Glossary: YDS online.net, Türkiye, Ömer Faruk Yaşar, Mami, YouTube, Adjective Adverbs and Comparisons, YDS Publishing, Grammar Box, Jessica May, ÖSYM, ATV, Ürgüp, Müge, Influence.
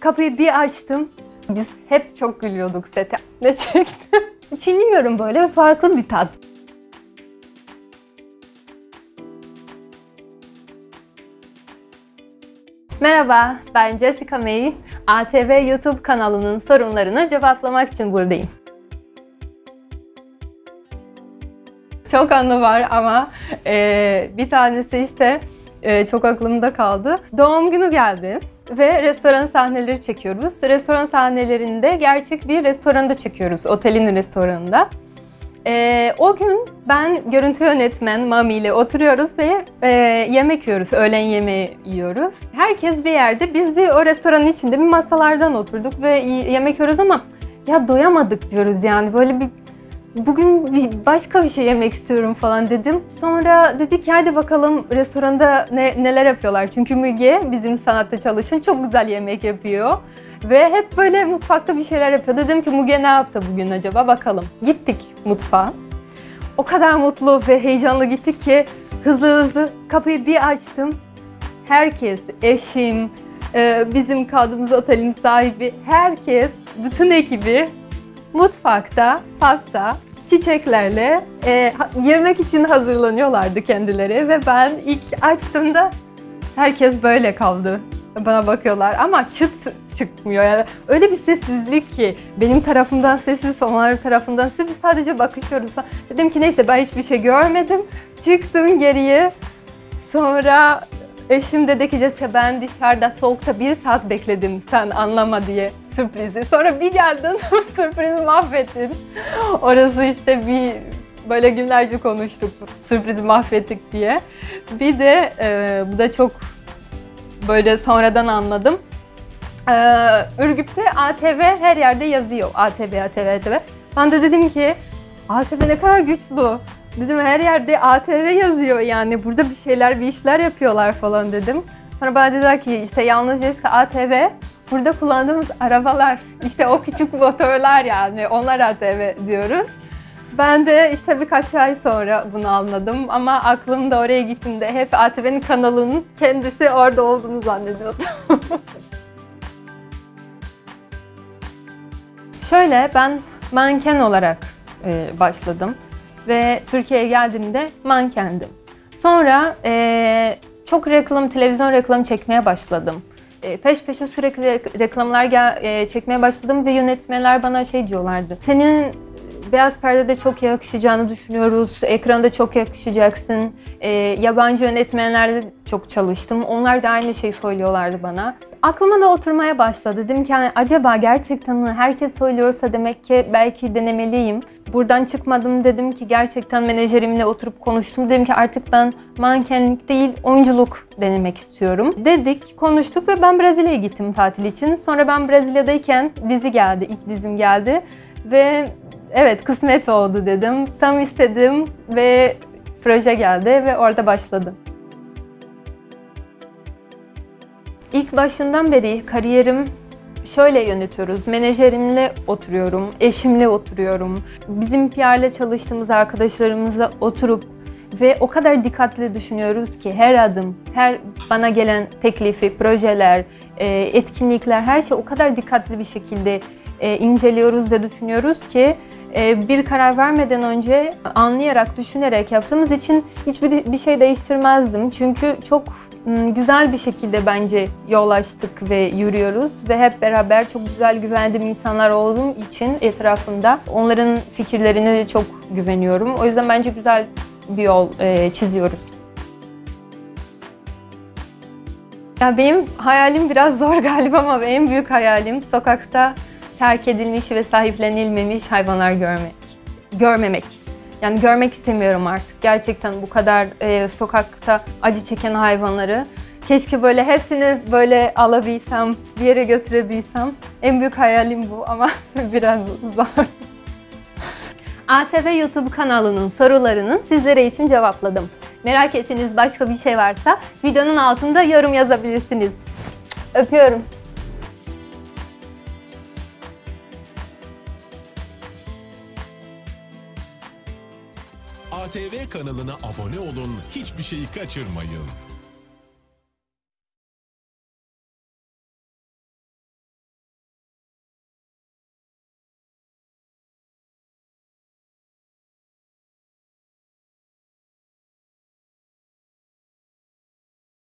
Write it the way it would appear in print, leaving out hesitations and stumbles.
Kapıyı bir açtım. Biz hep çok gülüyorduk sete. Ne çektim? Çiğniyorum böyle, farklı bir tat. Merhaba, ben Jessica May. ATV YouTube kanalının sorunlarını cevaplamak için buradayım. Çok anı var ama bir tanesi işte çok aklımda kaldı. Doğum günü geldi ve restoran sahneleri çekiyoruz. Restoran sahnelerinde gerçek bir restoranda çekiyoruz, otelin restoranında. O gün ben görüntü yönetmen Mami ile oturuyoruz ve yemek yiyoruz, öğlen yemeği yiyoruz. Herkes bir yerde, biz de o restoranın içinde bir masalardan oturduk ve yemek yiyoruz ama ya doyamadık diyoruz yani böyle bir bugün başka bir şey yemek istiyorum falan dedim. Sonra dedik hadi bakalım restoranda neler yapıyorlar. Çünkü Müge bizim sanatta çalışan çok güzel yemek yapıyor. Ve hep böyle mutfakta bir şeyler yapıyor. Dedim ki Müge ne yaptı bugün acaba bakalım. Gittik mutfağa. O kadar mutlu ve heyecanlı gittik ki hızlı kapıyı bir açtım. Herkes, eşim, bizim kaldığımız otelin sahibi, herkes, bütün ekibi mutfakta pasta, çiçeklerle yemek için hazırlanıyorlardı kendileri ve ben ilk açtığımda herkes böyle kaldı. Bana bakıyorlar ama çıt çıkmıyor yani. Öyle bir sessizlik ki benim tarafımdan sessiz, onların tarafından sessiz, sadece bakışıyoruz. Dedim ki neyse ben hiçbir şey görmedim. Çıktım geriye. Sonra eşim dedi ki Jessica ben dışarıda soğukta 1 saat bekledim sen anlama diye sürprizi. Sonra bir geldin sürprizi mahvettin. Orası işte bir böyle günlerce konuştuk sürprizi mahvettik diye. Bir de bu da çok böyle sonradan anladım. Ürgüp'te ATV her yerde yazıyor. ATV. Ben de dedim ki ATV ne kadar güçlü. Dedim her yerde ATV yazıyor yani burada bir şeyler, bir işler yapıyorlar falan dedim. Sonra bana dediler ki işte yalnızca ATV, burada kullandığımız arabalar, işte o küçük motorlar yani onlar ATV diyoruz. Ben de işte birkaç ay sonra bunu anladım ama aklımda oraya gittiğimde hep ATV'nin kanalının kendisi orada olduğunu zannediyordum. Şöyle ben manken olarak başladım ve Türkiye'ye geldiğimde mankendim. Sonra çok televizyon reklamı çekmeye başladım. Peş peşe sürekli reklamlar çekmeye başladım ve yönetmenler bana şey diyorlardı. Senin beyaz perdede çok yakışacağını düşünüyoruz, ekranda çok yakışacaksın. Yabancı yönetmenlerle çok çalıştım, onlar da aynı şeyi söylüyorlardı bana. Aklıma da oturmaya başladı. Dedim ki yani, acaba gerçekten herkes söylüyorsa demek ki belki denemeliyim. Buradan çıkmadım dedim ki gerçekten menajerimle oturup konuştum. Dedim ki artık ben mankenlik değil oyunculuk denemek istiyorum. Dedik, konuştuk ve ben Brezilya'ya gittim tatil için. Sonra ben Brezilya'dayken dizi geldi, ilk dizim geldi ve evet kısmet oldu dedim. Tam istedim ve proje geldi ve orada başladım. İlk başından beri kariyerim şöyle yönetiyoruz. Menajerimle oturuyorum, eşimle oturuyorum. Bizim PR'le çalıştığımız arkadaşlarımızla oturup ve o kadar dikkatli düşünüyoruz ki her adım, her bana gelen teklifi, projeler, etkinlikler, her şey o kadar dikkatli bir şekilde inceliyoruz ve düşünüyoruz ki bir karar vermeden önce anlayarak, düşünerek yaptığımız için hiçbir şey değiştirmezdim. Çünkü çok güzel bir şekilde bence yol açtık ve yürüyoruz ve hep beraber çok güzel güvendiğim insanlar olduğum için etrafımda onların fikirlerine çok güveniyorum. O yüzden bence güzel bir yol çiziyoruz. Ya benim hayalim biraz zor galiba ama en büyük hayalim sokakta terk edilmiş ve sahiplenilmemiş hayvanlar görmemek. Yani görmek istemiyorum artık. Gerçekten bu kadar sokakta acı çeken hayvanları. Keşke böyle hepsini böyle alabilsem, bir yere götürebilsem. En büyük hayalim bu ama biraz zor. ATV YouTube kanalının sorularını sizlere için cevapladım. Merak ettiğiniz başka bir şey varsa videonun altında yorum yazabilirsiniz. Öpüyorum. ATV kanalına abone olun, hiçbir şeyi kaçırmayın.